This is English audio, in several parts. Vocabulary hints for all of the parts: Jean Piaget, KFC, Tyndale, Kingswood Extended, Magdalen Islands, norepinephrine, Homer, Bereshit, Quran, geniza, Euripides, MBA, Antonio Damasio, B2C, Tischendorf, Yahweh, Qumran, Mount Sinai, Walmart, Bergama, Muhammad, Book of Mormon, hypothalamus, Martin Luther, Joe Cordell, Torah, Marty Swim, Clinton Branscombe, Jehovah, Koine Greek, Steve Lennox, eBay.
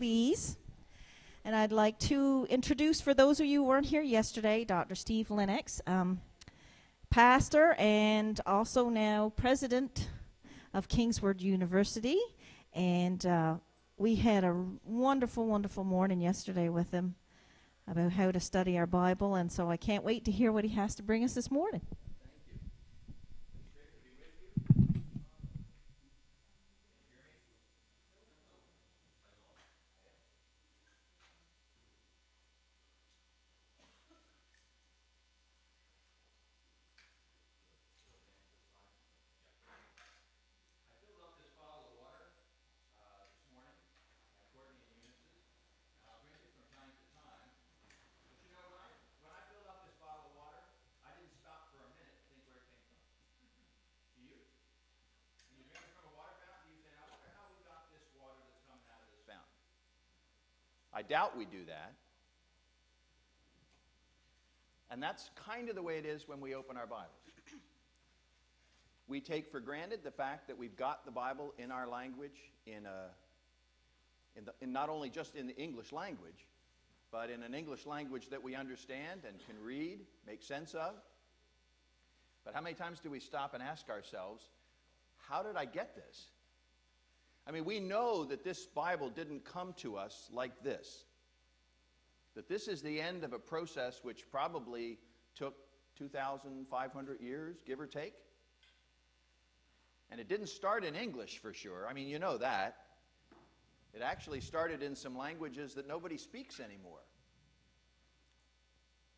please. And I'd like to introduce, for those of you who weren't here yesterday, Dr. Steve Lennox, pastor and also now president of Kingswood University. And we had a wonderful, wonderful morning yesterday with him about how to study our Bible, and so I can't wait to hear what he has to bring us this morning. I doubt we do that. And that's kind of the way it is when we open our Bibles. We take for granted the fact that we've got the Bible in our language, in not only just in the English language, but in an English language that we understand and can read, make sense of. But how many times do we stop and ask ourselves, how did I get this? I mean, we know that this Bible didn't come to us like this. That this is the end of a process which probably took 2,500 years, give or take. And it didn't start in English for sure. I mean, you know that. It actually started in some languages that nobody speaks anymore.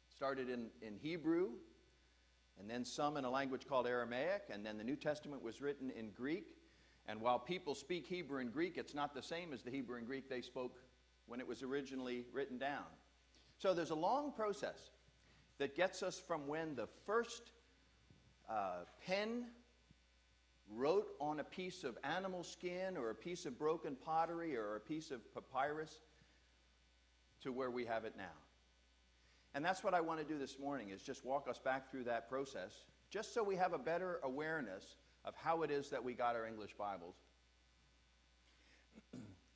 It started in Hebrew, and then some in a language called Aramaic, and then the New Testament was written in Greek. And while people speak Hebrew and Greek, it's not the same as the Hebrew and Greek they spoke when it was originally written down. So there's a long process that gets us from when the first pen wrote on a piece of animal skin or a piece of broken pottery or a piece of papyrus to where we have it now. And that's what I want to do this morning, is just walk us back through that process, just so we have a better awareness of how it is that we got our English Bibles.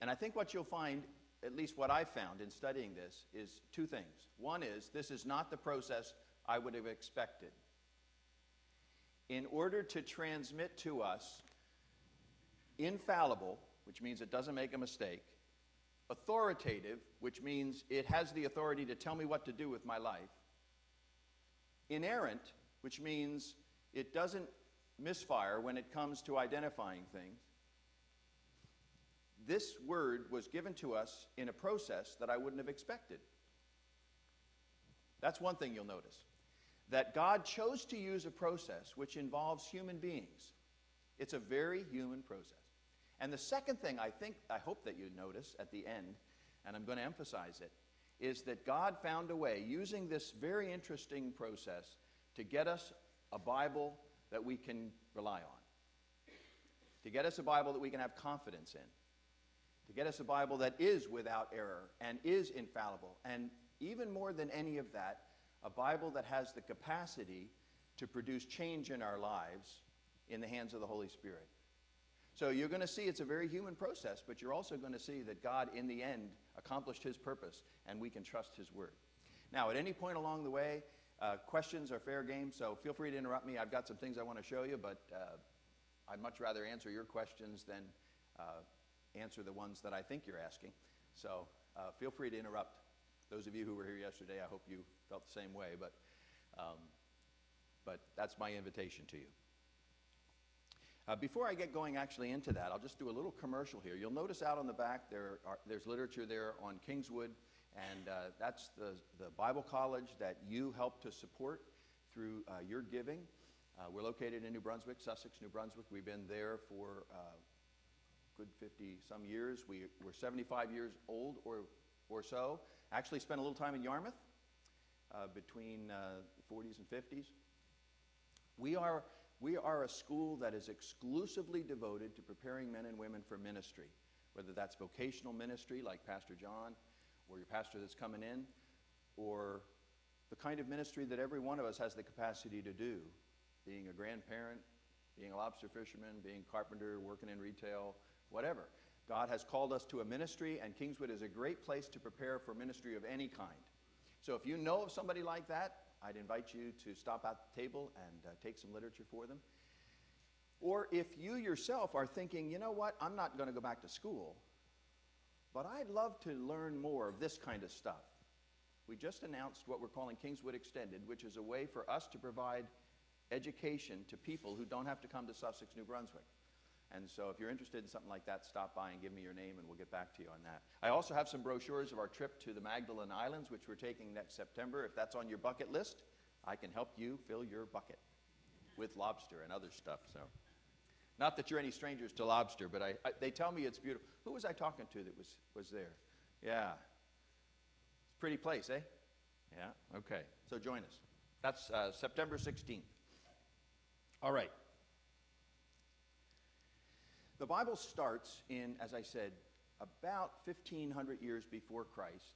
And I think what you'll find, at least what I found in studying this, is two things. One is, this is not the process I would have expected. In order to transmit to us infallible, which means it doesn't make a mistake, authoritative, which means it has the authority to tell me what to do with my life, inerrant, which means it doesn't misfire when it comes to identifying things. This word was given to us in a process that I wouldn't have expected. That's one thing you'll notice, that God chose to use a process which involves human beings. It's a very human process. And the second thing I hope that you notice at the end, and I'm going to emphasize it, is that God found a way, using this very interesting process, to get us a Bible that we can rely on, to get us a Bible that we can have confidence in, to get us a Bible that is without error and is infallible, and even more than any of that, a Bible that has the capacity to produce change in our lives in the hands of the Holy Spirit. So you're going to see it's a very human process, but you're also going to see that God, in the end, accomplished his purpose, and we can trust his word. Now, at any point along the way, questions are fair game, so feel free to interrupt me. I've got some things I want to show you, but I'd much rather answer your questions than answer the ones that I think you're asking. So feel free to interrupt. Those of you who were here yesterday, I hope you felt the same way, but that's my invitation to you. Before I get going actually into that, I'll just do a little commercial here. You'll notice out on the back there's literature there on Kingswood. And that's the Bible college that you help to support through your giving. We're located in New Brunswick, Sussex, New Brunswick. We've been there for a good 50-some years. We're 75 years old or so. Actually spent a little time in Yarmouth between the 40s and 50s. We are a school that is exclusively devoted to preparing men and women for ministry, whether that's vocational ministry like Pastor John, or your pastor that's coming in, or the kind of ministry that every one of us has the capacity to do, being a grandparent, being a lobster fisherman, being a carpenter, working in retail, whatever. God has called us to a ministry, and Kingswood is a great place to prepare for ministry of any kind. So if you know of somebody like that, I'd invite you to stop at the table and take some literature for them. Or if you yourself are thinking, you know what, I'm not going to go back to school, but I'd love to learn more of this kind of stuff. We just announced what we're calling Kingswood Extended, which is a way for us to provide education to people who don't have to come to Sussex, New Brunswick. And so if you're interested in something like that, stop by and give me your name and we'll get back to you on that. I also have some brochures of our trip to the Magdalen Islands, which we're taking next September. If that's on your bucket list, I can help you fill your bucket with lobster and other stuff. So, not that you're any strangers to lobster, but they tell me it's beautiful. Who was I talking to that was there? Yeah. It's a pretty place, eh? Yeah, okay. So join us. That's September 16th. All right. The Bible starts in, as I said, about 1,500 years before Christ.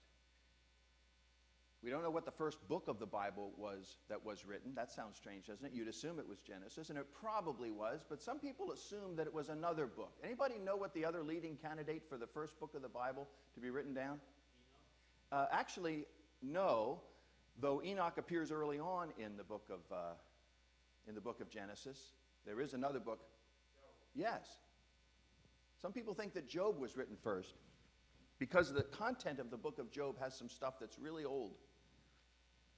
We don't know what the first book of the Bible was that was written. That sounds strange, doesn't it? You'd assume it was Genesis, and it probably was, but some people assume that it was another book. Anybody know what the other leading candidate for the first book of the Bible to be written down? Actually, no, though Enoch appears early on in the book of Genesis. There is another book. Yes. Some people think that Job was written first because the content of the book of Job has some stuff that's really old.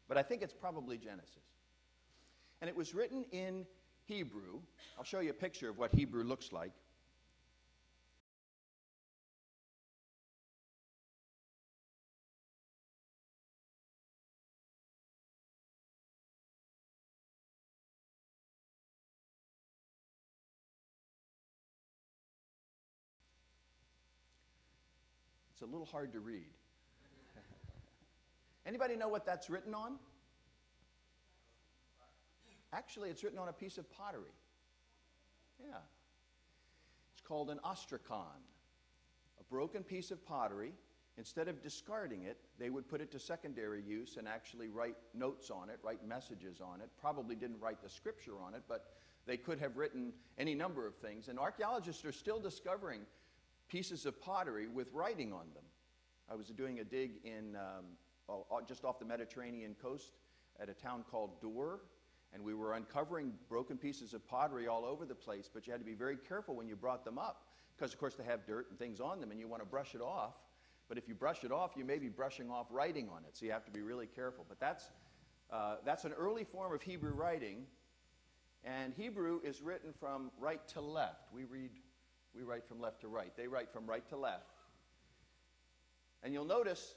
But I think it's probably Genesis. And it was written in Hebrew. I'll show you a picture of what Hebrew looks like. It's a little hard to read. Anybody know what that's written on? Actually, it's written on a piece of pottery. Yeah. It's called an ostrakon, a broken piece of pottery. Instead of discarding it, they would put it to secondary use and actually write notes on it, write messages on it. Probably didn't write the scripture on it, but they could have written any number of things. And archaeologists are still discovering pieces of pottery with writing on them. I was doing a dig in just off the Mediterranean coast at a town called Dor, and we were uncovering broken pieces of pottery all over the place, but you had to be very careful when you brought them up because, of course, they have dirt and things on them, and you want to brush it off. But if you brush it off, you may be brushing off writing on it, so you have to be really careful. But that's an early form of Hebrew writing, and Hebrew is written from right to left. We write from left to right. They write from right to left. And you'll notice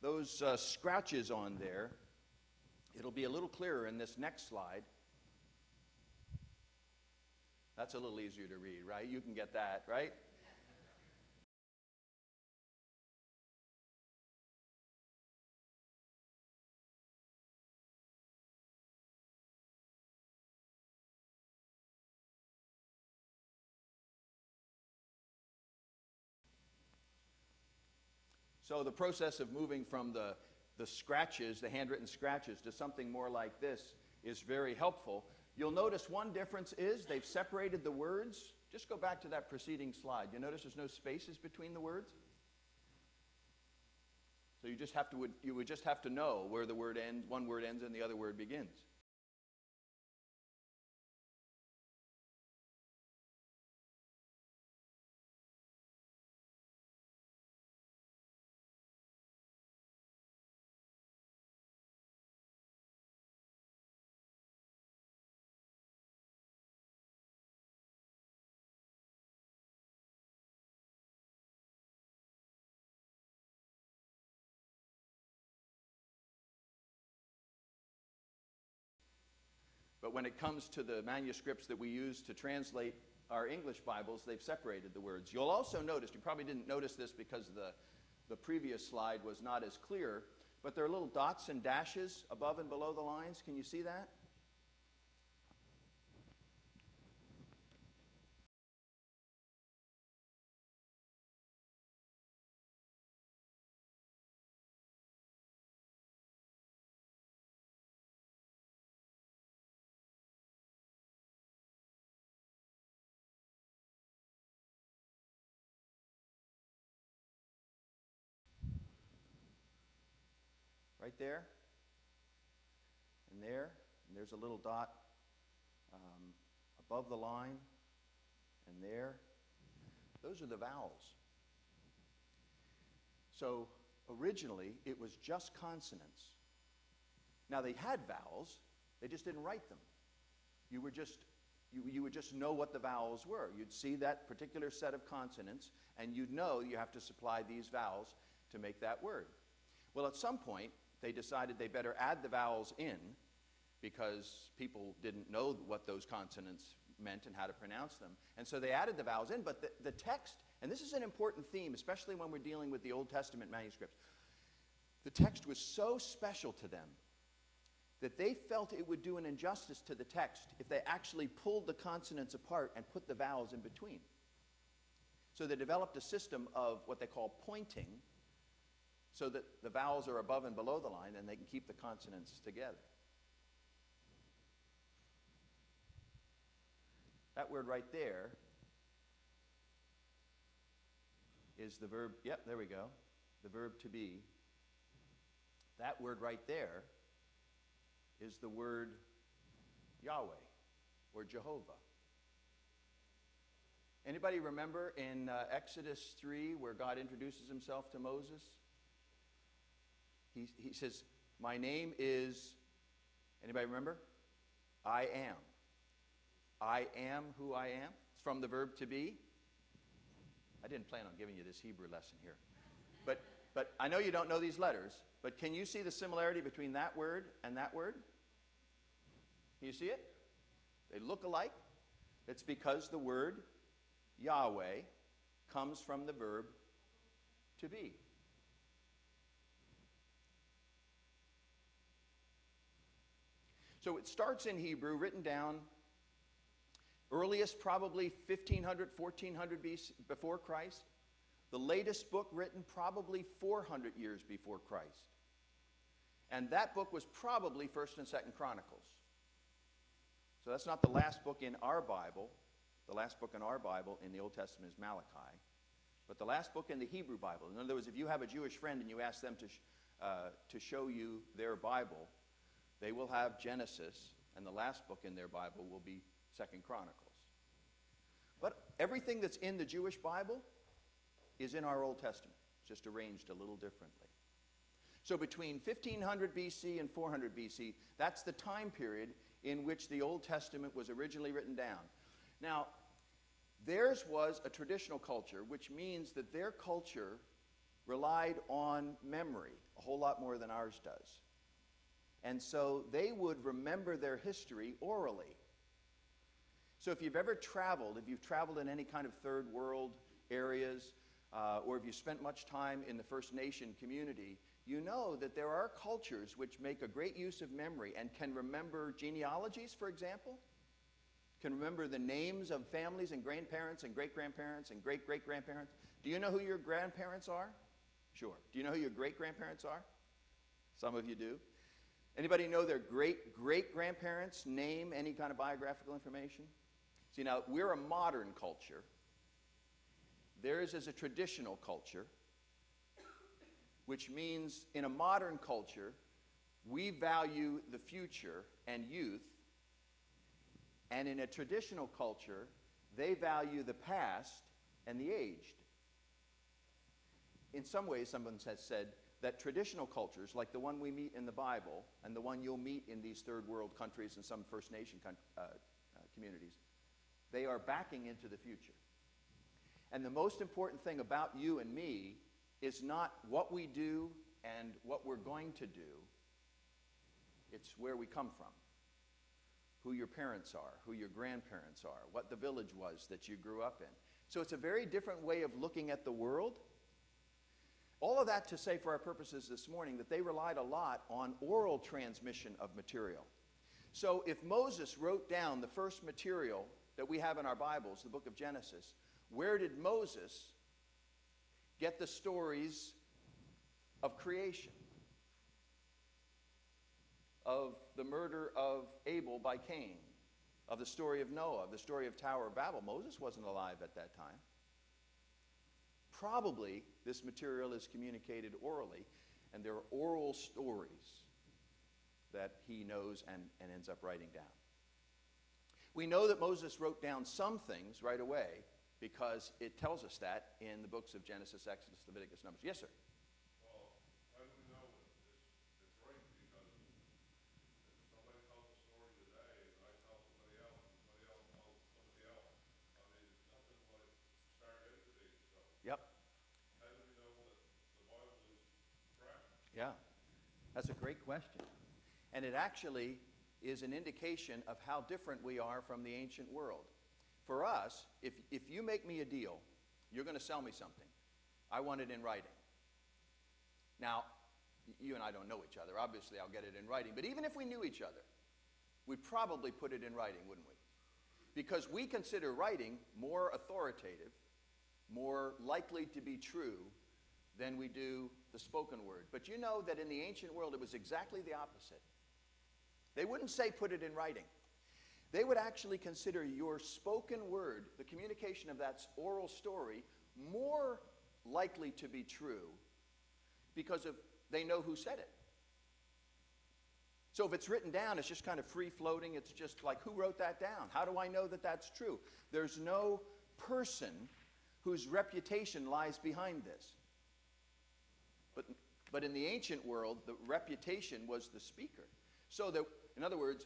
those scratches on there. It'll be a little clearer in this next slide. That's a little easier to read, right? You can get that, right? So the process of moving from the scratches, the handwritten scratches, to something more like this is very helpful. You'll notice one difference is they've separated the words. Just go back to that preceding slide. You notice there's no spaces between the words. So you would just have to know where the word ends, one word ends and the other word begins. But when it comes to the manuscripts that we use to translate our English Bibles, they've separated the words. You'll also notice, you probably didn't notice this because the previous slide was not as clear, but there are little dots and dashes above and below the lines. Can you see that? right there, and there, and there's a little dot above the line, and there. Those are the vowels. So originally, it was just consonants. Now, they had vowels, they just didn't write them. You would just know what the vowels were. You'd see that particular set of consonants, and you'd know you have to supply these vowels to make that word. Well, at some point, they decided they better add the vowels in because people didn't know what those consonants meant and how to pronounce them. And so they added the vowels in, but the text, and this is an important theme, especially when we're dealing with the Old Testament manuscripts, the text was so special to them that they felt it would do an injustice to the text if they actually pulled the consonants apart and put the vowels in between. So they developed a system of what they call pointing, so that the vowels are above and below the line and they can keep the consonants together. That word right there is the verb, yep, there we go, the verb to be. That word right there is the word Yahweh, or Jehovah. Anybody remember in Exodus 3 where God introduces himself to Moses? He says, my name is, anybody remember? I am. I am who I am. It's from the verb to be. I didn't plan on giving you this Hebrew lesson here. But I know you don't know these letters, but can you see the similarity between that word and that word? Can you see it? They look alike. It's because the word Yahweh comes from the verb to be. So it starts in Hebrew, written down earliest probably 1500, 1400 BC, before Christ. The latest book written probably 400 years before Christ. And that book was probably 1st and 2nd Chronicles. So that's not the last book in our Bible. The last book in our Bible in the Old Testament is Malachi. But the last book in the Hebrew Bible, in other words, if you have a Jewish friend and you ask them to show you their Bible, they will have Genesis, and the last book in their Bible will be 2nd Chronicles. But everything that's in the Jewish Bible is in our Old Testament, just arranged a little differently. So between 1500 BC and 400 BC, that's the time period in which the Old Testament was originally written down. Now, theirs was a traditional culture, which means that their culture relied on memory a whole lot more than ours does. And so they would remember their history orally. So if you've ever traveled, if you've traveled in any kind of third world areas, or if you spent much time in the First Nation community, you know that there are cultures which make a great use of memory and can remember genealogies, for example, can remember the names of families and grandparents and great-grandparents and great-great-grandparents. Do you know who your grandparents are? Sure. Do you know who your great-grandparents are? Some of you do. Anybody know their great-great-grandparents' name, any kind of biographical information? See, now, we're a modern culture. Theirs is a traditional culture, which means in a modern culture, we value the future and youth, and in a traditional culture, they value the past and the aged. In some ways, someone has said that traditional cultures, like the one we meet in the Bible and the one you'll meet in these third world countries and some First Nation communities, they are backing into the future. And the most important thing about you and me is not what we do and what we're going to do. It's where we come from, who your parents are, who your grandparents are, what the village was that you grew up in. So it's a very different way of looking at the world. All of that to say, for our purposes this morning, that they relied a lot on oral transmission of material. So if Moses wrote down the first material that we have in our Bibles, the book of Genesis, where did Moses get the stories of creation, of the murder of Abel by Cain, of the story of Noah, of the story of Tower of Babel? Moses wasn't alive at that time. Probably this material is communicated orally. and there are oral stories that he knows and ends up writing down. We know that Moses wrote down some things right away because it tells us that in the books of Genesis, Exodus, Leviticus, Numbers. Yes, sir? Yeah, that's a great question. And it actually is an indication of how different we are from the ancient world. For us, if you make me a deal, you're going to sell me something. I want it in writing. Now, you and I don't know each other. Obviously, I'll get it in writing. But even if we knew each other, we'd probably put it in writing, wouldn't we? Because we consider writing more authoritative, more likely to be true than we do the spoken word. But you know that in the ancient world, it was exactly the opposite. They wouldn't say put it in writing. They would actually consider your spoken word, the communication of that oral story, more likely to be true because of they know who said it. So if it's written down, it's just kind of free-floating. It's just like, who wrote that down? How do I know that that's true? There's no person whose reputation lies behind this. But in the ancient world, the reputation was the speaker. So that, in other words,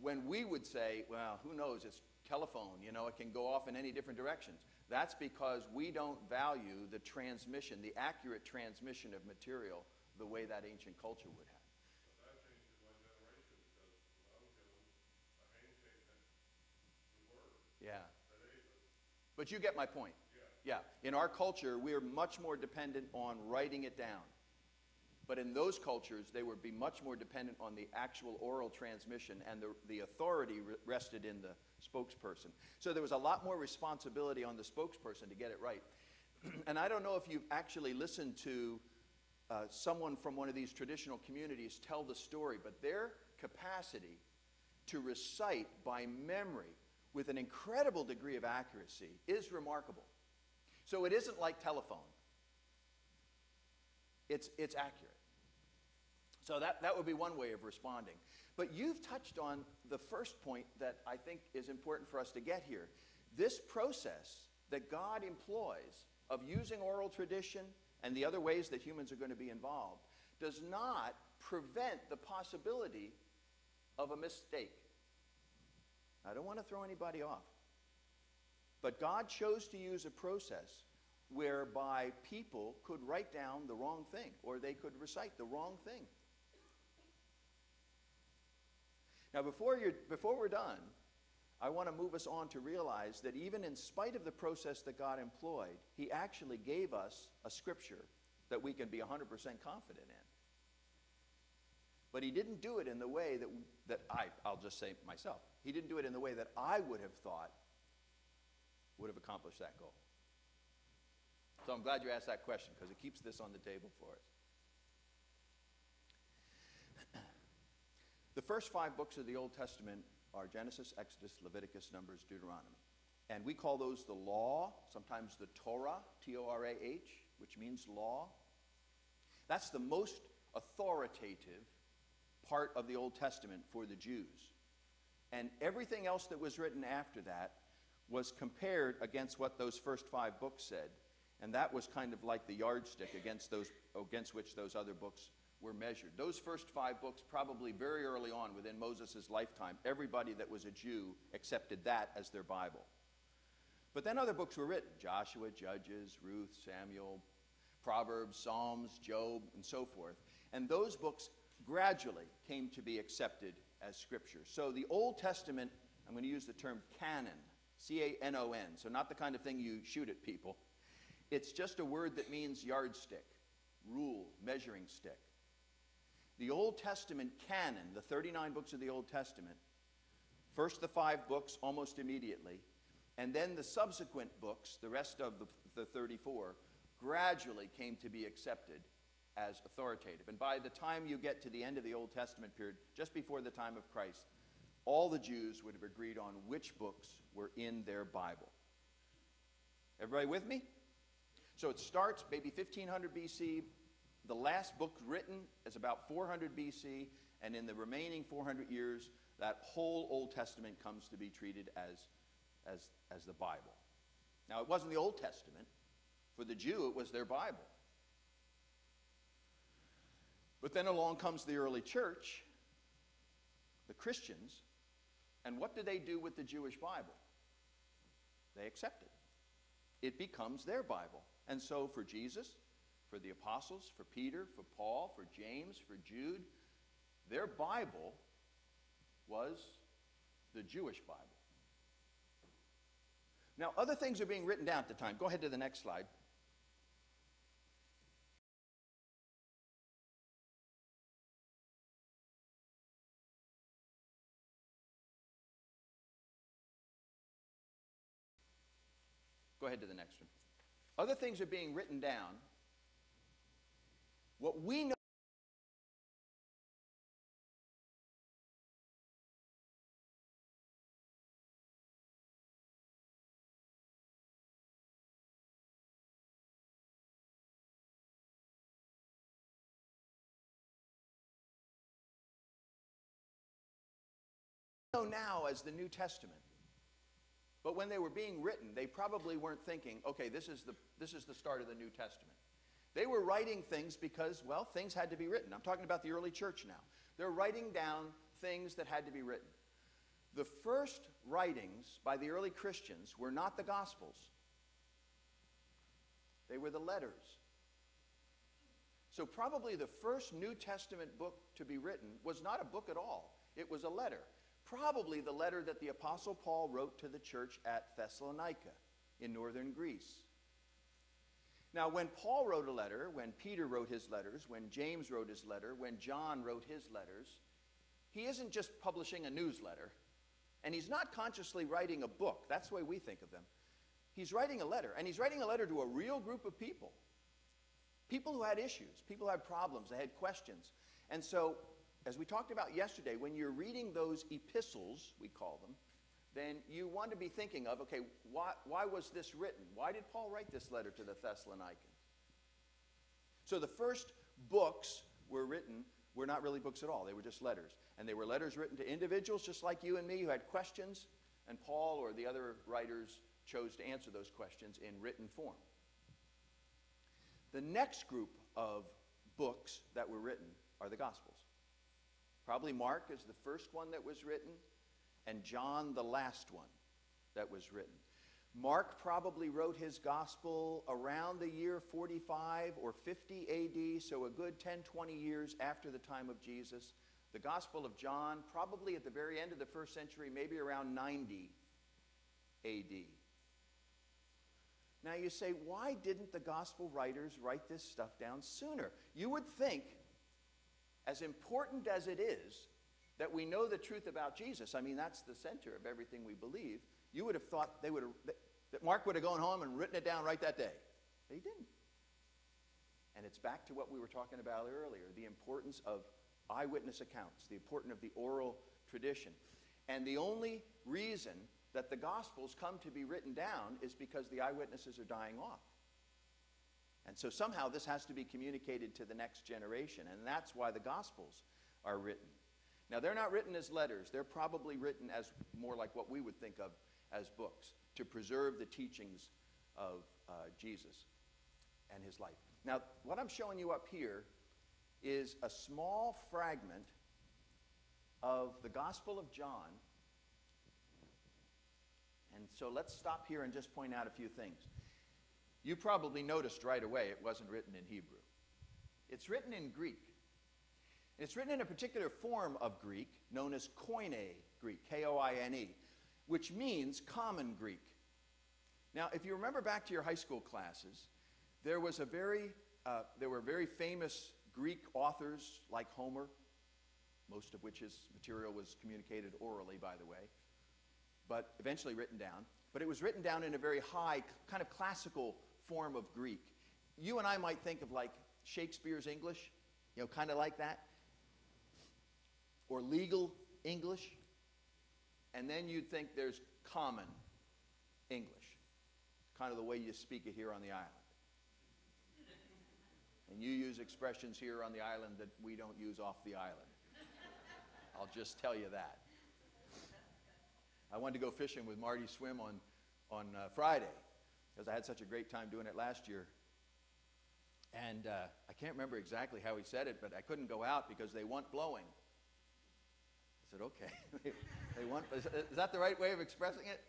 when we would say, well, who knows, it's telephone, you know, it can go off in any different directions. That's because we don't value the transmission, the accurate transmission of material the way that ancient culture would have. Yeah. But you get my point. Yeah, in our culture, we are much more dependent on writing it down. But in those cultures, they would be much more dependent on the actual oral transmission, and the authority rested in the spokesperson. So there was a lot more responsibility on the spokesperson to get it right. And I don't know if you've actually listened to someone from one of these traditional communities tell the story, but their capacity to recite by memory with an incredible degree of accuracy is remarkable. So it isn't like telephone. It's accurate. So that would be one way of responding. But you've touched on the first point that I think is important for us to get here. This process that God employs of using oral tradition and the other ways that humans are going to be involved does not prevent the possibility of a mistake. I don't want to throw anybody off. But God chose to use a process whereby people could write down the wrong thing, or they could recite the wrong thing. Now, before we're done, I want to move us on to realize that even in spite of the process that God employed, he actually gave us a scripture that we can be 100% confident in. But he didn't do it in the way that I'll just say myself, he didn't do it in the way that I would have thought would have accomplished that goal. So I'm glad you asked that question, because it keeps this on the table for us. The first five books of the Old Testament are Genesis, Exodus, Leviticus, Numbers, Deuteronomy. And we call those the law, sometimes the Torah, T-O-R-A-H, which means law. That's the most authoritative part of the Old Testament for the Jews. And everything else that was written after that was compared against what those first five books said. And that was kind of like the yardstick against which those other books were measured. Those first five books, probably very early on within Moses' lifetime, everybody that was a Jew accepted that as their Bible. But then other books were written, Joshua, Judges, Ruth, Samuel, Proverbs, Psalms, Job, and so forth. And those books gradually came to be accepted as Scripture. So the Old Testament, I'm going to use the term canon, C-A-N-O-N, so not the kind of thing you shoot at people. It's just a word that means yardstick, rule, measuring stick. The Old Testament canon, the 39 books of the Old Testament, first the five books almost immediately, and then the subsequent books, the rest of the 34, gradually came to be accepted as authoritative. And by the time you get to the end of the Old Testament period, just before the time of Christ, all the Jews would have agreed on which books were in their Bible. Everybody with me? So it starts maybe 1500 BC, The last book written is about 400 BC, and in the remaining 400 years, that whole Old Testament comes to be treated as the Bible. Now, it wasn't the Old Testament. For the Jew, it was their Bible. But then along comes the early church, the Christians, and what do they do with the Jewish Bible? They accept it. It becomes their Bible. And so for Jesus, for the apostles, for Peter, for Paul, for James, for Jude, their Bible was the Jewish Bible. Now, other things are being written down at the time. Go ahead to the next slide. Go ahead to the next one. Other things are being written down. What we know now as the New Testament. But when they were being written, they probably weren't thinking, okay, this is the start of the New Testament. They were writing things because, well, things had to be written. I'm talking about the early church now. They're writing down things that had to be written. The first writings by the early Christians were not the Gospels. They were the letters. So probably the first New Testament book to be written was not a book at all. It was a letter. Probably the letter that the Apostle Paul wrote to the church at Thessalonica in northern Greece. Now, when Paul wrote a letter, when Peter wrote his letters, when James wrote his letter, when John wrote his letters, he isn't just publishing a newsletter, and he's not consciously writing a book. That's the way we think of them. He's writing a letter, and he's writing a letter to a real group of people, people who had issues, people who had problems, they had questions. And so, as we talked about yesterday, when you're reading those epistles, we call them, then you want to be thinking of, okay, why was this written? Why did Paul write this letter to the Thessalonians? So the first books were not really books at all. They were just letters. And they were letters written to individuals just like you and me who had questions, and Paul or the other writers chose to answer those questions in written form. The next group of books that were written are the Gospels. Probably Mark is the first one that was written, and John the last one that was written. Mark probably wrote his gospel around the year 45 or 50 AD, so a good 10, 20 years after the time of Jesus. The Gospel of John, probably at the very end of the first century, maybe around 90 AD. Now you say, why didn't the gospel writers write this stuff down sooner? You would think, as important as it is that we know the truth about Jesus, I mean, that's the center of everything we believe, you would have thought that Mark would have gone home and written it down right that day. But he didn't. And it's back to what we were talking about earlier, the importance of eyewitness accounts, the importance of the oral tradition. And the only reason that the Gospels come to be written down is because the eyewitnesses are dying off. And so somehow this has to be communicated to the next generation, and that's why the Gospels are written. Now, they're not written as letters. They're probably written as more like what we would think of as books, to preserve the teachings of Jesus and his life. Now, what I'm showing you up here is a small fragment of the Gospel of John. And so let's stop here and just point out a few things. You probably noticed right away it wasn't written in Hebrew. It's written in Greek. It's written in a particular form of Greek known as Koine Greek, K-O-I-N-E, which means common Greek. Now, if you remember back to your high school classes, there were very famous Greek authors like Homer, most of which his material was communicated orally, by the way, but eventually written down. But it was written down in a very high, kind of classical form of Greek. You and I might think of like Shakespeare's English, you know, kind of like that, or legal English, and then you'd think there's common English, kind of the way you speak it here on the island. and you use expressions here on the island that we don't use off the island. I'll just tell you that. I wanted to go fishing with Marty Swim on Friday, because I had such a great time doing it last year. And I can't remember exactly how he said it, but I couldn't go out because they want blowing. I said, okay. They want, is that the right way of expressing it?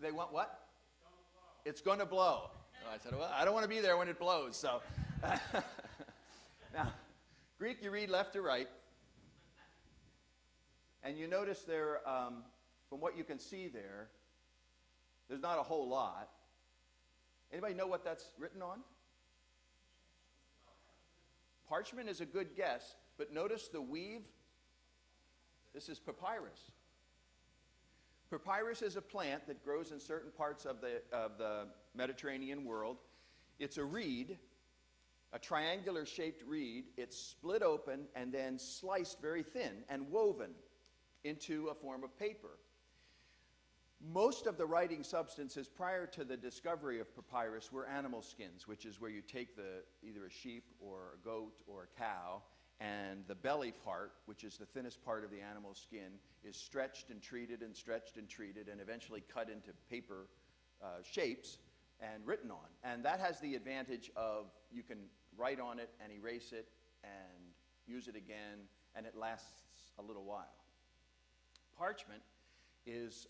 They want what? It's going to blow. So I said, well, I don't want to be there when it blows. So now, Greek you read left to right. And you notice there, from what you can see there, there's not a whole lot. Anybody know what that's written on? Parchment is a good guess, but notice the weave. This is papyrus. Papyrus is a plant that grows in certain parts of the Mediterranean world. It's a reed, a triangular-shaped reed. It's split open and then sliced very thin and woven into a form of paper. Most of the writing substances prior to the discovery of papyrus were animal skins, which is where you take either a sheep or a goat or a cow, and the belly part, which is the thinnest part of the animal skin, is stretched and treated and stretched and treated and eventually cut into paper shapes and written on. And that has the advantage of you can write on it and erase it and use it again, and it lasts a little while. Parchment is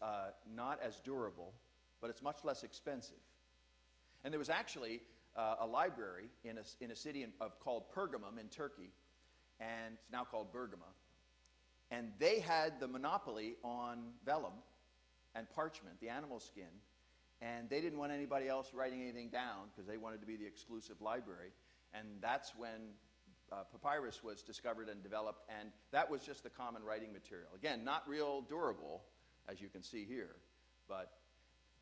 not as durable, but it's much less expensive. And there was actually a library in a city called Pergamum in Turkey, and it's now called Bergama, and they had the monopoly on vellum and parchment, the animal skin, and they didn't want anybody else writing anything down because they wanted to be the exclusive library, and that's when papyrus was discovered and developed, and that was just the common writing material. Again, not real durable, as you can see here, but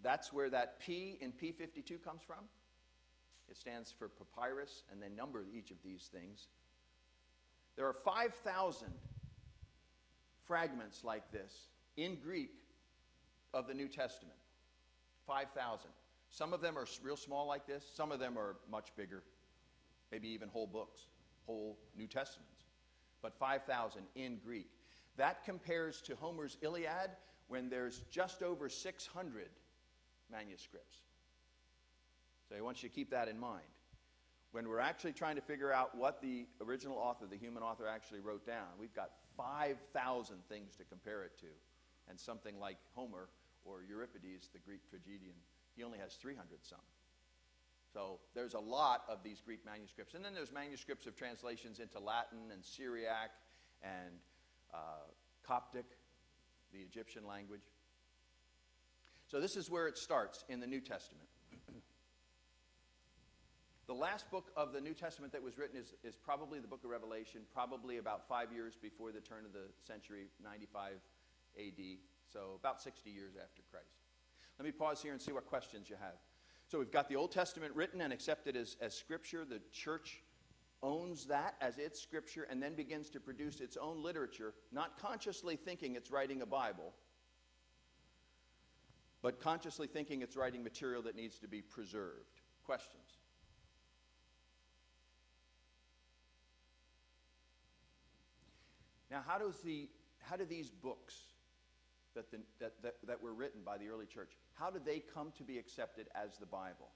that's where that P in P52 comes from. It stands for papyrus, and they number each of these things. There are 5,000 fragments like this in Greek of the New Testament. 5,000. Some of them are real small like this. Some of them are much bigger, maybe even whole books, whole New Testaments. But 5,000 in Greek. That compares to Homer's Iliad, when there's just over 600 manuscripts. So I want you to keep that in mind. When we're actually trying to figure out what the original author, the human author, actually wrote down, we've got 5,000 things to compare it to. And something like Homer or Euripides, the Greek tragedian, he only has 300-some. So there's a lot of these Greek manuscripts. And then there's manuscripts of translations into Latin and Syriac and Coptic, the Egyptian language. So this is where it starts in the New Testament. The last book of the New Testament that was written is probably the book of Revelation, probably about 5 years before the turn of the century, 95 AD, so about 60 years after Christ. Let me pause here and see what questions you have. So we've got the Old Testament written and accepted as Scripture. The church owns that as its Scripture and then begins to produce its own literature, not consciously thinking it's writing a Bible, but consciously thinking it's writing material that needs to be preserved. Questions? Now, how do these books that were written by the early church, how do they come to be accepted as the Bible?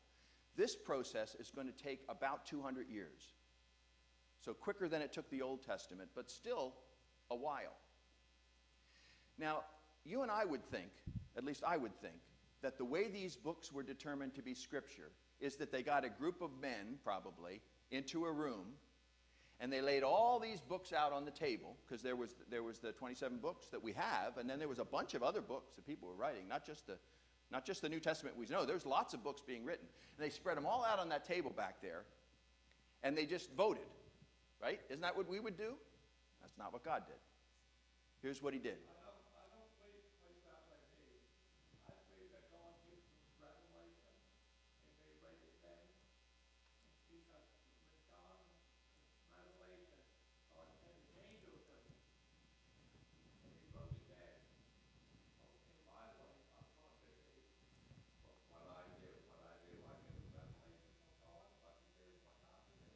This process is going to take about 200 years. So quicker than it took the Old Testament, but still a while. Now, you and I would think, at least I would think, that the way these books were determined to be Scripture is that they got a group of men, probably, into a room, and they laid all these books out on the table, because there was the 27 books that we have, and then there was a bunch of other books that people were writing, not just the New Testament we know. There's lots of books being written. And they spread them all out on that table back there, and they just voted, right? Isn't that what we would do? That's not what God did. Here's what he did.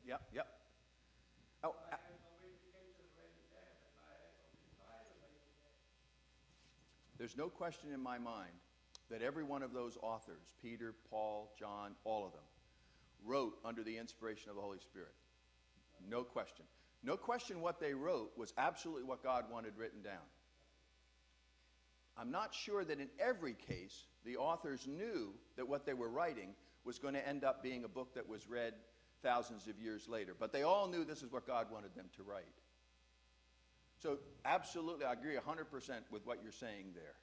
Yep. Oh. There's no question in my mind that every one of those authors, Peter, Paul, John, all of them, wrote under the inspiration of the Holy Spirit. No question. No question what they wrote was absolutely what God wanted written down. I'm not sure that in every case the authors knew that what they were writing was going to end up being a book that was read thousands of years later, but they all knew this is what God wanted them to write. So absolutely, I agree 100% with what you're saying there.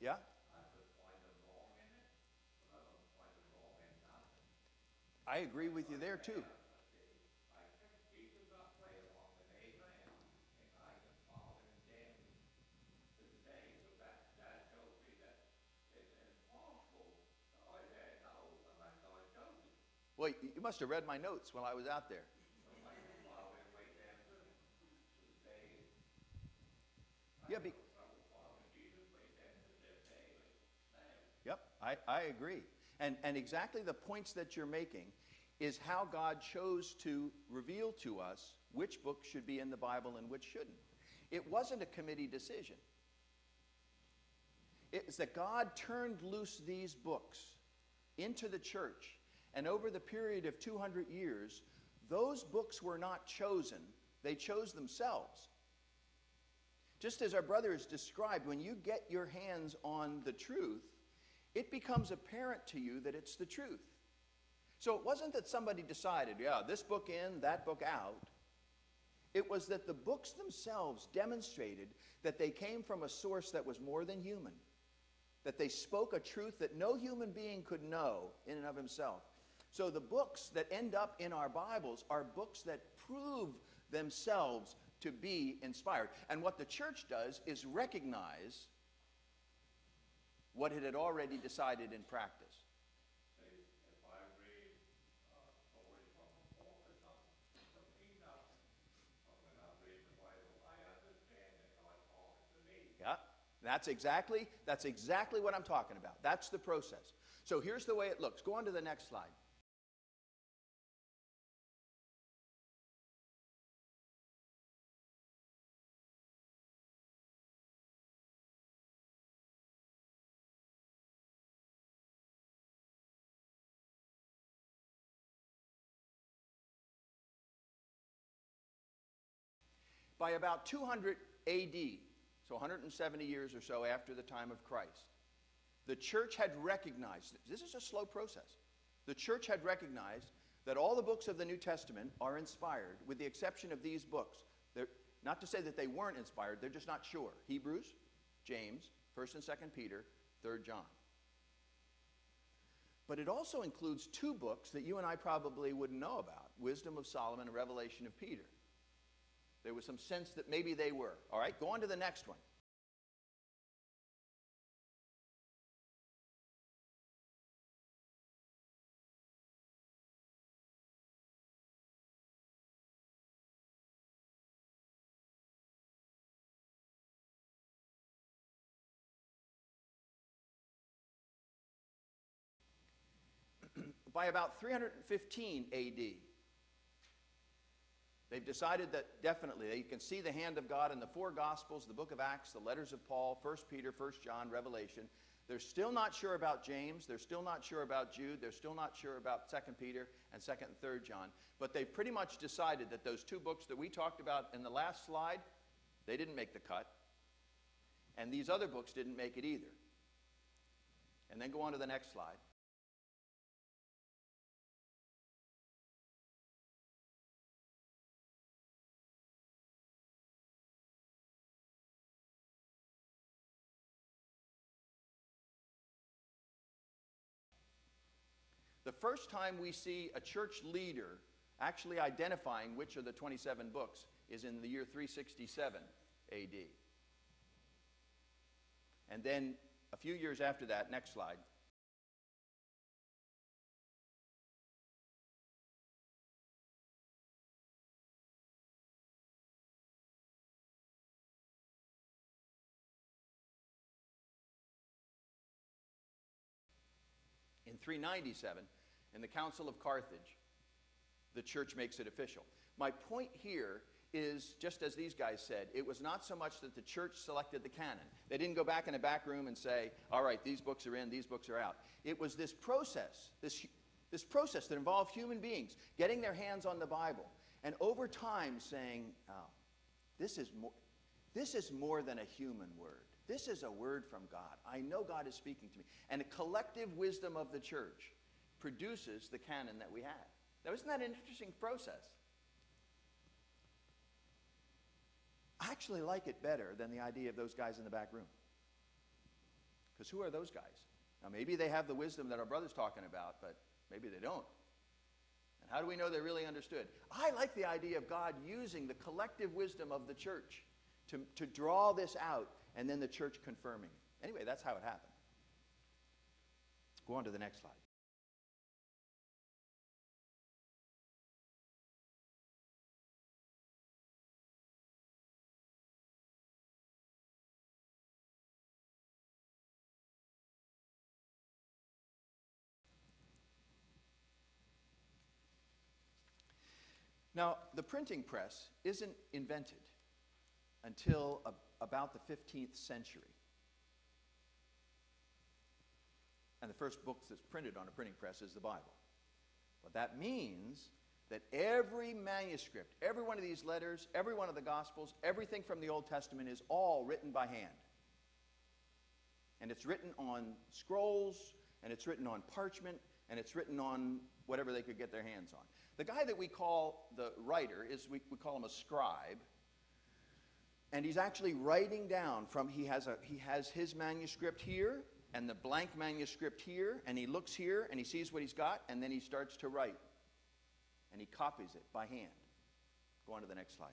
Yeah? I agree with you there too. Well, you must have read my notes while I was out there. Yeah, yep, I agree. And exactly the points that you're making is how God chose to reveal to us which books should be in the Bible and which shouldn't. It wasn't a committee decision. It's that God turned loose these books into the church, and over the period of 200 years, those books were not chosen. They chose themselves. Just as our brother has described, when you get your hands on the truth, it becomes apparent to you that it's the truth. So it wasn't that somebody decided, yeah, this book in, that book out. It was that the books themselves demonstrated that they came from a source that was more than human, that they spoke a truth that no human being could know in and of himself. So the books that end up in our Bibles are books that prove themselves to be inspired. And what the church does is recognize what it had already decided in practice. Yeah, that's exactly what I'm talking about. That's the process. So here's the way it looks. Go on to the next slide. By about 200 A.D., so 170 years or so after the time of Christ, the church had recognized, this is a slow process, the church had recognized that all the books of the New Testament are inspired, with the exception of these books. They're, not to say that they weren't inspired, they're just not sure. Hebrews, James, 1st and 2nd Peter, 3rd John. But it also includes two books that you and I probably wouldn't know about, Wisdom of Solomon and Revelation of Peter. There was some sense that maybe they were. All right, go on to the next one. By about 315 A.D., they've decided that definitely they can see the hand of God in the four Gospels, the book of Acts, the letters of Paul, 1 Peter, 1 John, Revelation. They're still not sure about James. They're still not sure about Jude. They're still not sure about 2 Peter and 2 and 3 John. But they've pretty much decided that those two books that we talked about in the last slide, they didn't make the cut. And these other books didn't make it either. And then go on to the next slide. The first time we see a church leader actually identifying which of the 27 books is in the year 367 AD. And then a few years after that, next slide. in 397, in the Council of Carthage, the church makes it official. My point here is, just as these guys said, it was not so much that the church selected the canon. They didn't go back in a back room and say, all right, these books are in, these books are out. It was this process, this process that involved human beings getting their hands on the Bible and over time saying, oh, this is more than a human word. This is a word from God. I know God is speaking to me. And the collective wisdom of the church produces the canon that we have. Now, isn't that an interesting process? I actually like it better than the idea of those guys in the back room. Because who are those guys? Now, maybe they have the wisdom that our brother's talking about, but maybe they don't. And how do we know they really understood? I like the idea of God using the collective wisdom of the church to draw this out, and then the church confirming it. Anyway, that's how it happened. Go on to the next slide. Now, the printing press isn't invented until about the 15th century. And the first book that's printed on a printing press is the Bible. But that means that every manuscript, every one of these letters, every one of the Gospels, everything from the Old Testament is all written by hand. And it's written on scrolls, and it's written on parchment, and it's written on whatever they could get their hands on. The guy that we call the writer, we call him a scribe. And he's actually writing down from, he has his manuscript here, and the blank manuscript here, and he looks here, and he sees what he's got, and then he starts to write. And he copies it by hand. Go on to the next slide.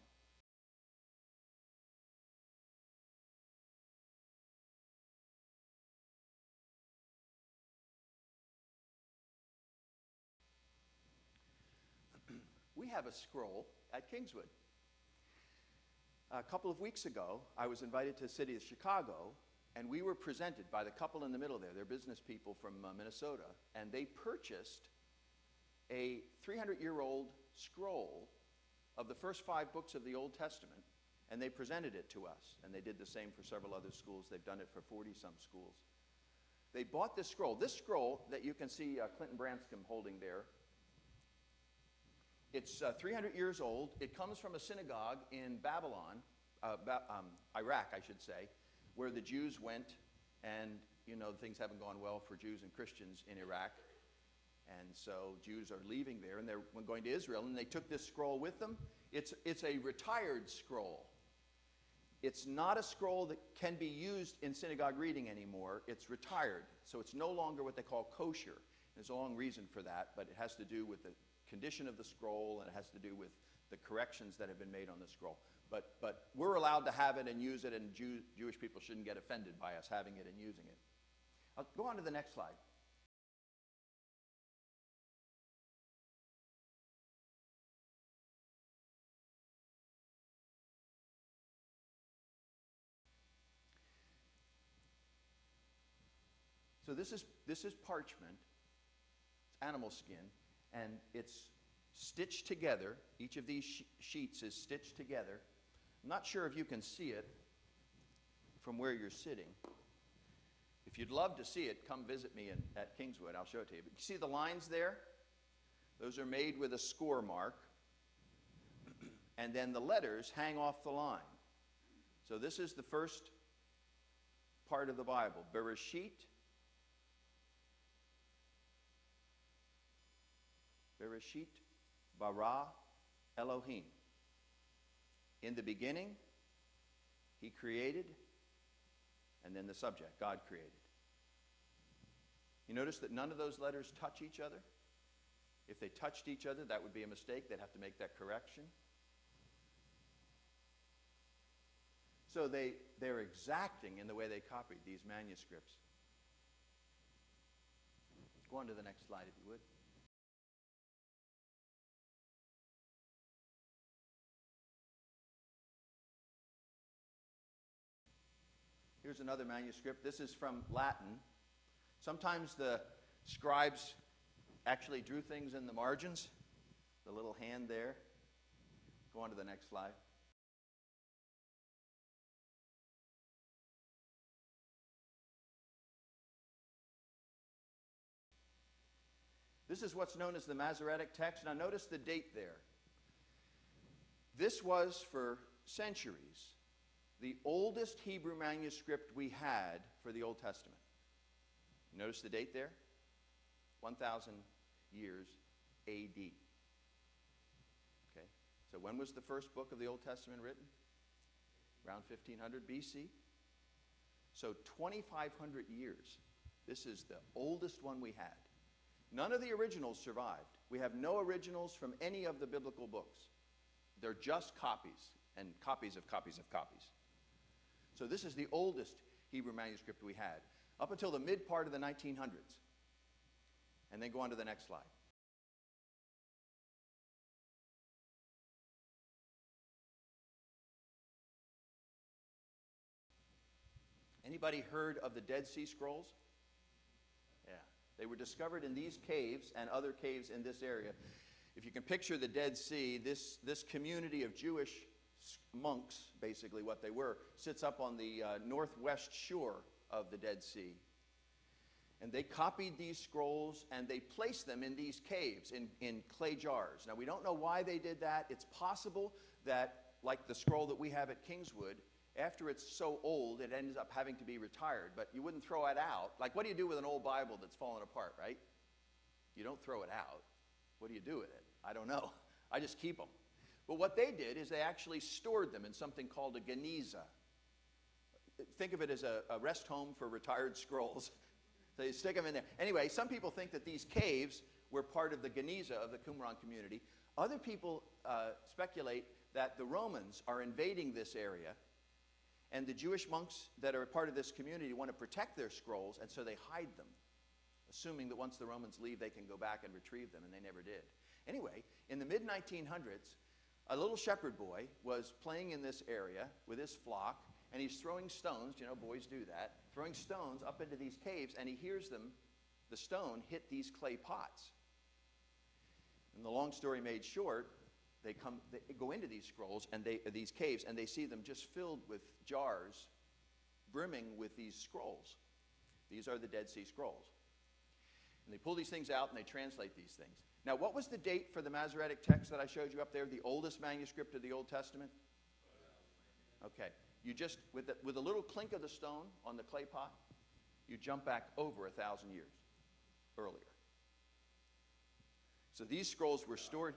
We have a scroll at Kingswood. A couple of weeks ago, I was invited to the city of Chicago, and we were presented by the couple in the middle there. They're business people from Minnesota, and they purchased a 300-year-old scroll of the first 5 books of the Old Testament, and they presented it to us. And they did the same for several other schools. They've done it for 40-some schools. They bought this scroll. This scroll that you can see Clinton Branscombe holding there, it's 300 years old. It comes from a synagogue in Babylon, Iraq, I should say, where the Jews went, and you know things haven't gone well for Jews and Christians in Iraq, and so Jews are leaving there and they're going to Israel, and they took this scroll with them. It's a retired scroll. It's not a scroll that can be used in synagogue reading anymore. It's retired, so it's no longer what they call kosher. There's a long reason for that, but it has to do with the condition of the scroll, and it has to do with the corrections that have been made on the scroll. But we're allowed to have it and use it, and Jewish people shouldn't get offended by us having it and using it. I'll go on to the next slide. So this is parchment, it's animal skin, and it's stitched together. Each of these sheets is stitched together. I'm not sure if you can see it from where you're sitting. If you'd love to see it, come visit me at Kingswood. I'll show it to you. But you see the lines there? Those are made with a score mark. And then the letters hang off the line. So this is the first part of the Bible. Bereshit bara Elohim. In the beginning, he created, and then the subject, God created. You notice that none of those letters touch each other? If they touched each other, that would be a mistake. They'd have to make that correction. So they're exacting in the way they copied these manuscripts. Go on to the next slide, if you would. Here's another manuscript. This is from Latin. Sometimes the Scribes actually drew things in the margins, the little hand there. Go on to the next slide. This is what's known as the Masoretic Text. Now notice the date there. This was, for centuries, the oldest Hebrew manuscript we had for the Old Testament. Notice the date there? 1,000 years A.D. Okay. So when was the first book of the Old Testament written? Around 1500 B.C. So 2,500 years. This is the oldest one we had. None of the originals survived. We have no originals from any of the biblical books. They're just copies and copies of copies of copies. So this is the oldest Hebrew manuscript we had, up until the mid part of the 1900s. And then go on to the next slide. Anybody heard of the Dead Sea Scrolls? Yeah. They were discovered in these caves and other caves in this area. If you can picture the Dead Sea, this community of Jewish monks, basically what they were, sits up on the northwest shore of the Dead Sea. And they copied these scrolls and they placed them in these caves in clay jars. Now, we don't know why they did that. It's possible that, like the scroll that we have at Kingswood, after it's so old, it ends up having to be retired, but you wouldn't throw it out. Like, what do you do with an old Bible that's fallen apart, right? You don't throw it out. What do you do with it? I don't know. I just keep them. But what they did is they actually stored them in something called a geniza. Think of it as a rest home for retired scrolls. So you stick them in there. Anyway, some people think that these caves were part of the geniza of the Qumran community. Other people speculate that the Romans are invading this area, and the Jewish monks that are a part of this community want to protect their scrolls, and so they hide them, assuming that once the Romans leave, they can go back and retrieve them, and they never did. Anyway, in the mid-1900s, a little shepherd boy was playing in this area with his flock, and he's throwing stones, you know, boys do that, throwing stones up into these caves, and he hears them, the stone hit these clay pots. And the long story made short, they go into these scrolls and these caves, and they see them just filled with jars brimming with these scrolls. These are the Dead Sea Scrolls. And they pull these things out and they translate these things. Now, what was the date for the Masoretic Text that I showed you up there, the oldest manuscript of the Old Testament? Okay. You just, with a little clink of the stone on the clay pot, you jump back over 1,000 years earlier. So these scrolls were stored.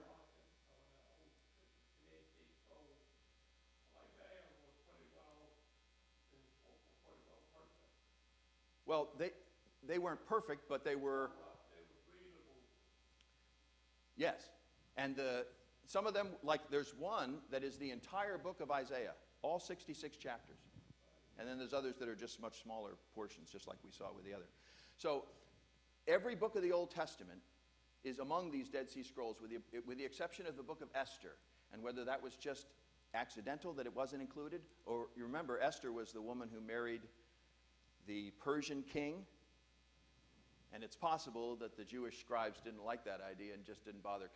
Well, they weren't perfect, but they were. Yes. And some of them, like there's one that is the entire book of Isaiah, all 66 chapters. And then there's others that are just much smaller portions, just like we saw with the other. So every book of the Old Testament is among these Dead Sea Scrolls, with the exception of the book of Esther. And whether that was just accidental that it wasn't included, or you remember Esther was the woman who married the Persian king, and it's possible that the Jewish scribes didn't like that idea and just didn't bother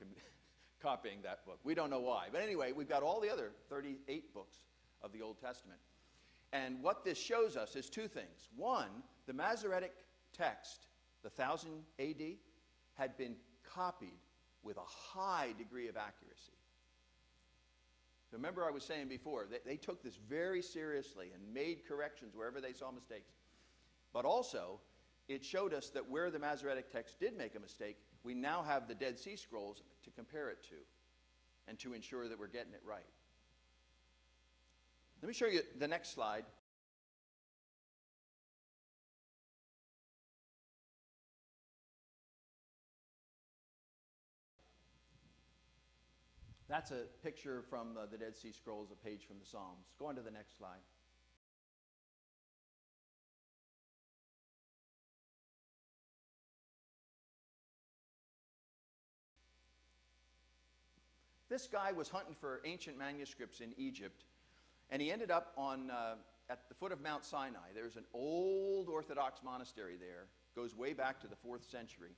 copying that book. We don't know why. But anyway, we've got all the other 38 books of the Old Testament. And what this shows us is two things. One, the Masoretic Text, the 1000 AD, had been copied with a high degree of accuracy. So remember I was saying before, they took this very seriously and made corrections wherever they saw mistakes. But also, it showed us that where the Masoretic Text did make a mistake, we now have the Dead Sea Scrolls to compare it to and to ensure that we're getting it right. Let me show you the next slide. That's a picture from the Dead Sea Scrolls, a page from the Psalms. Go on to the next slide. This guy was hunting for ancient manuscripts in Egypt, and he ended up at the foot of Mount Sinai. There's an old Orthodox monastery there goes way back to the 4th century.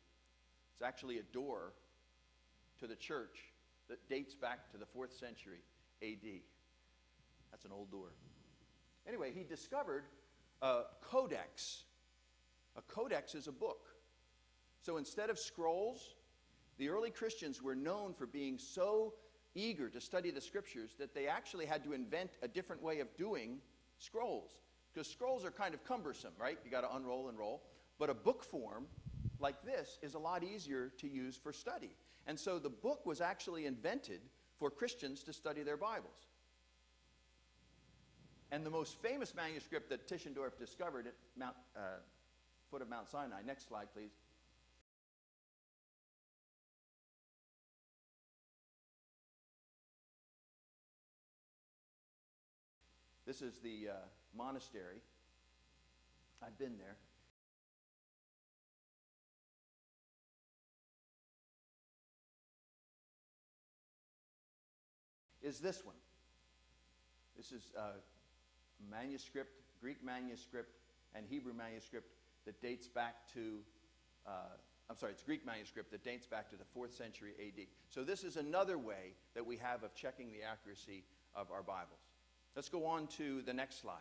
It's actually a door to the church that dates back to the 4th century AD. That's an old door. Anyway, he discovered a codex. A codex is a book. So instead of scrolls, the early Christians were known for being so eager to study the scriptures that they actually had to invent a different way of doing scrolls. Because scrolls are kind of cumbersome, right? You got to unroll and roll. But a book form like this is a lot easier to use for study. And so the book was actually invented for Christians to study their Bibles. And the most famous manuscript that Tischendorf discovered at foot of Mount Sinai, next slide please, this is the monastery. I've been there. Is this one. This is manuscript, Greek manuscript and Hebrew manuscript that dates back to, I'm sorry, it's Greek manuscript that dates back to the 4th century AD. So this is another way that we have of checking the accuracy of our Bibles. Let's go on to the next slide.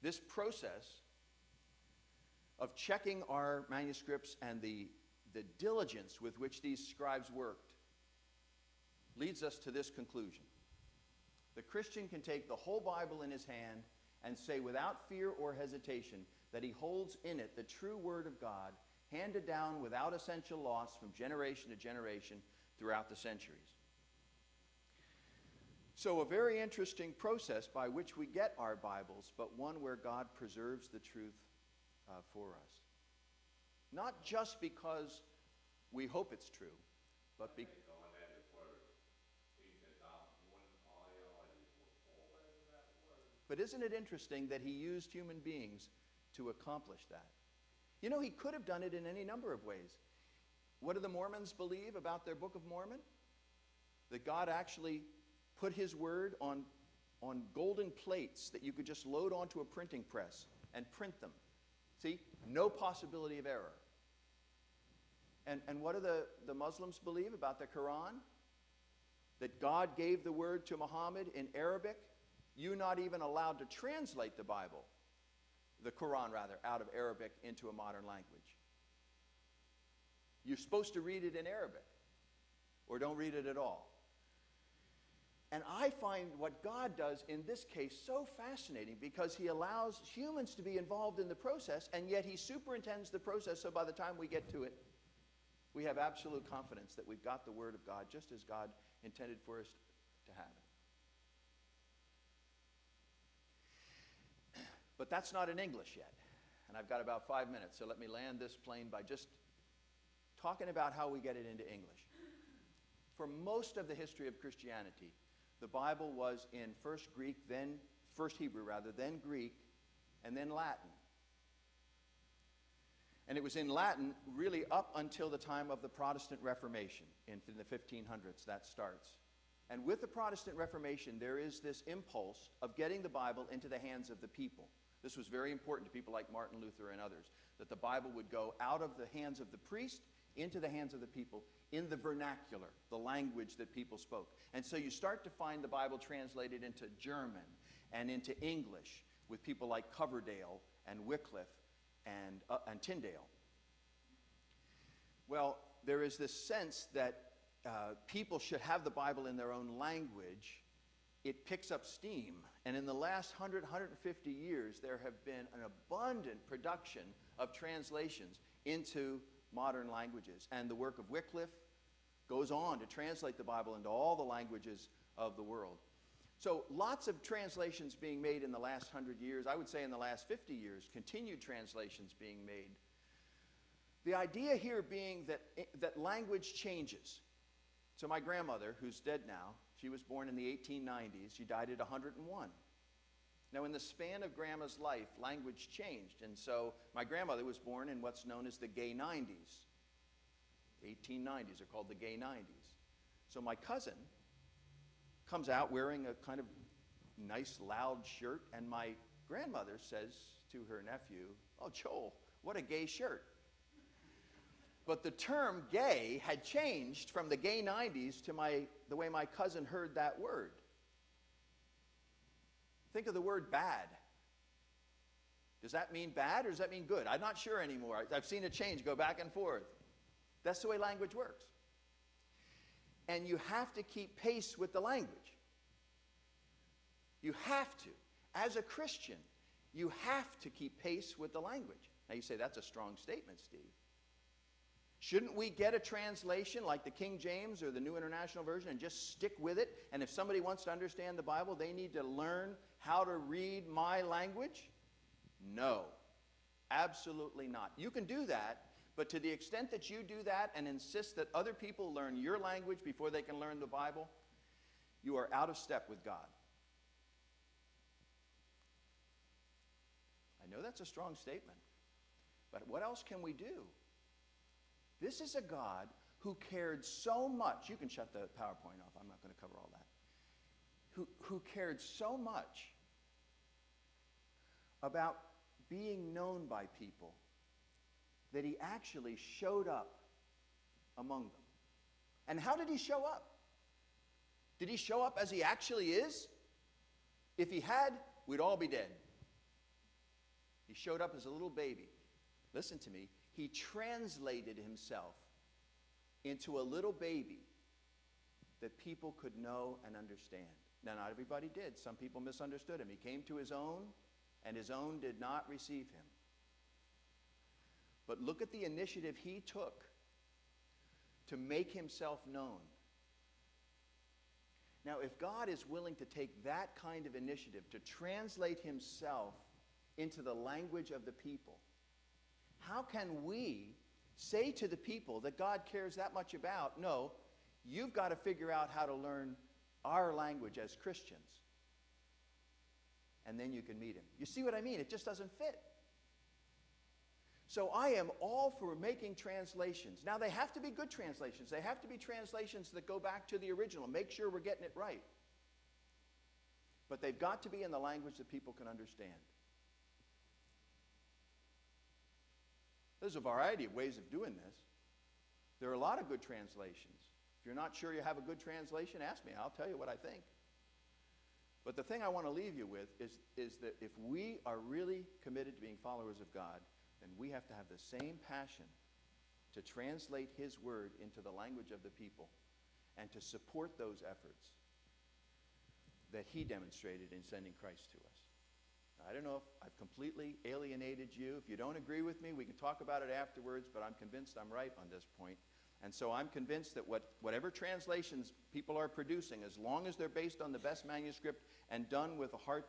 This process of checking our manuscripts and the diligence with which these scribes worked leads us to this conclusion. The Christian can take the whole Bible in his hand and say without fear or hesitation that he holds in it the true word of God, handed down without essential loss from generation to generation throughout the centuries. So a very interesting process by which we get our Bibles, but one where God preserves the truth for us. Not just because we hope it's true, but because... But isn't it interesting that he used human beings to accomplish that? You know, he could have done it in any number of ways. What do the Mormons believe about their Book of Mormon? That God actually put his word on golden plates that you could just load onto a printing press and print them. See, no possibility of error. And what do the Muslims believe about the Quran? That God gave the word to Muhammad in Arabic. You're not even allowed to translate the Bible, the Quran rather, out of Arabic into a modern language. You're supposed to read it in Arabic, or don't read it at all. And I find what God does in this case so fascinating because he allows humans to be involved in the process, and yet he superintends the process, so by the time we get to it, we have absolute confidence that we've got the Word of God just as God intended for us to have it. But that's not in English yet, and I've got about 5 minutes, so let me land this plane by just talking about how we get it into English. For most of the history of Christianity, the Bible was in first Greek, then first Hebrew rather, then Greek, and then Latin. And it was in Latin really up until the time of the Protestant Reformation in the 1500s, that starts. And with the Protestant Reformation, there is this impulse of getting the Bible into the hands of the people. This was very important to people like Martin Luther and others, that the Bible would go out of the hands of the priest into the hands of the people in the vernacular, the language that people spoke. And so you start to find the Bible translated into German and into English with people like Coverdale and Wycliffe and Tyndale. Well, there is this sense that people should have the Bible in their own language. It picks up steam. And in the last 100, 150 years, there have been an abundant production of translations into modern languages. And the work of Wycliffe goes on to translate the Bible into all the languages of the world. So lots of translations being made in the last 100 years. I would say in the last 50 years, continued translations being made. The idea here being that language changes. So my grandmother, who's dead now, she was born in the 1890s. She died at 101. Now, in the span of Grandma's life, language changed. And so my grandmother was born in what's known as the gay 90s, 1890s. They're called the gay 90s. So my cousin comes out wearing a kind of nice, loud shirt, and my grandmother says to her nephew, "Oh, Joel, what a gay shirt." But the term gay had changed from the gay 90s to the way my cousin heard that word. Think of the word bad. Does that mean bad or does that mean good? I'm not sure anymore. I've seen it change, go back and forth. That's the way language works. And you have to keep pace with the language. You have to. As a Christian, you have to keep pace with the language. Now you say, that's a strong statement, Steve. Shouldn't we get a translation like the King James or the New International Version and just stick with it? And if somebody wants to understand the Bible, they need to learn how to read my language? No, absolutely not. You can do that, but to the extent that you do that and insist that other people learn your language before they can learn the Bible, you are out of step with God. I know that's a strong statement, but what else can we do? This is a God who cared so much. You can shut the PowerPoint off. I'm not going to cover all that. Who cared so much about being known by people that he actually showed up among them. And how did he show up? Did he show up as he actually is? If he had, we'd all be dead. He showed up as a little baby. Listen to me. He translated himself into a little baby that people could know and understand. Now, not everybody did. Some people misunderstood him. He came to his own, and his own did not receive him. But look at the initiative he took to make himself known. Now, if God is willing to take that kind of initiative to translate himself into the language of the people, how can we say to the people that God cares that much about, no, you've got to figure out how to learn our language as Christians, and then you can meet him? You see what I mean? It just doesn't fit. So I am all for making translations. Now, they have to be good translations. They have to be translations that go back to the original, make sure we're getting it right. But they've got to be in the language that people can understand. There's a variety of ways of doing this. There are a lot of good translations. If you're not sure you have a good translation, ask me. I'll tell you what I think. But the thing I want to leave you with is that if we are really committed to being followers of God, then we have to have the same passion to translate his word into the language of the people and to support those efforts that he demonstrated in sending Christ to us. I don't know if I've completely alienated you. If you don't agree with me, we can talk about it afterwards, but I'm convinced I'm right on this point. And so I'm convinced that whatever translations people are producing, as long as they're based on the best manuscript and done with a heart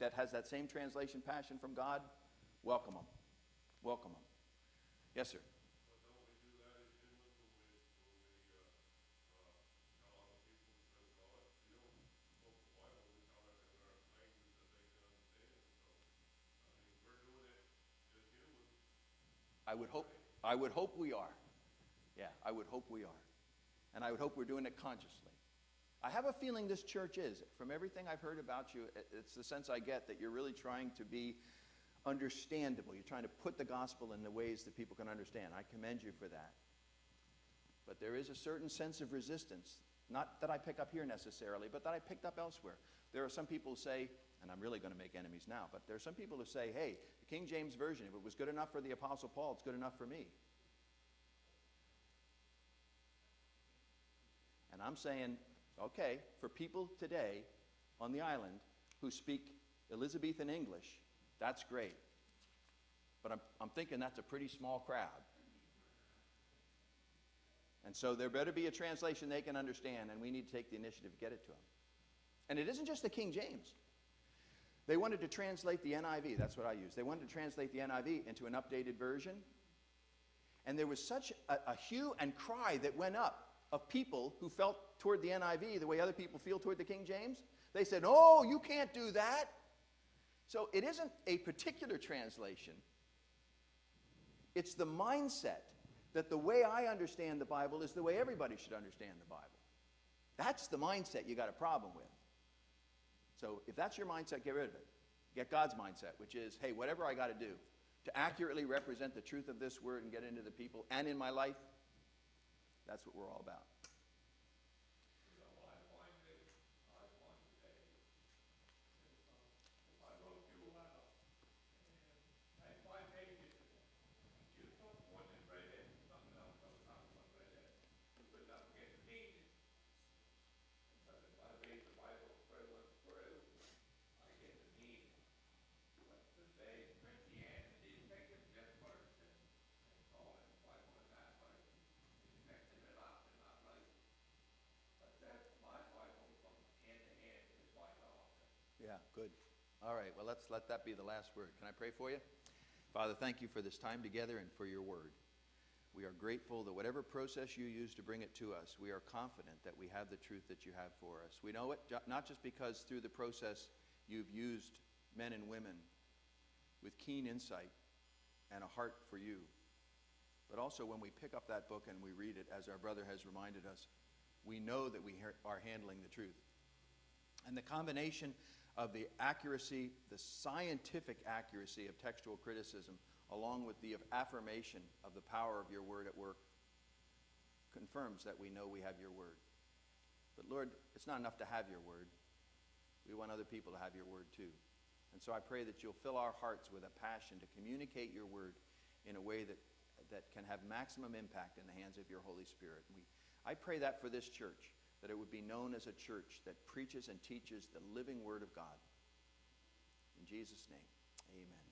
that has that same translation passion from God, welcome them. Welcome them. Yes, sir? I would hope we are. Yeah, I would hope we are. And I would hope we're doing it consciously. I have a feeling this church is. From everything I've heard about you, it's the sense I get that you're really trying to be understandable. You're trying to put the gospel in the ways that people can understand. I commend you for that. But there is a certain sense of resistance, not that I pick up here necessarily, but that I picked up elsewhere. There are some people who say, and I'm really going to make enemies now, but there are some people who say, hey, the King James Version, if it was good enough for the Apostle Paul, it's good enough for me. And I'm saying, okay, for people today on the island who speak Elizabethan English, that's great. But I'm thinking that's a pretty small crowd. And so there better be a translation they can understand, and we need to take the initiative to get it to them. And it isn't just the King James. They wanted to translate the NIV, that's what I use. They wanted to translate the NIV into an updated version. And there was such a hue and cry that went up of people who felt toward the NIV the way other people feel toward the King James. They said, oh, you can't do that. So it isn't a particular translation. It's the mindset that the way I understand the Bible is the way everybody should understand the Bible. That's the mindset you got a problem with. So if that's your mindset, get rid of it. Get God's mindset, which is, hey, whatever I got to do to accurately represent the truth of this word and get into the people and in my life, that's what we're all about. Good. All right, well, let's let that be the last word. Can I pray for you? Father, thank you for this time together and for your word. We are grateful that whatever process you use to bring it to us, we are confident that we have the truth that you have for us. We know it, not just because through the process you've used men and women with keen insight and a heart for you, but also when we pick up that book and we read it, as our brother has reminded us, we know that we are handling the truth. And the combination of the accuracy, the scientific accuracy of textual criticism, along with the affirmation of the power of your word at work, confirms that we know we have your word. But Lord, it's not enough to have your word. We want other people to have your word too. And so I pray that you'll fill our hearts with a passion to communicate your word in a way that can have maximum impact in the hands of your Holy Spirit. I pray that for this church, that it would be known as a church that preaches and teaches the living word of God. In Jesus' name, amen.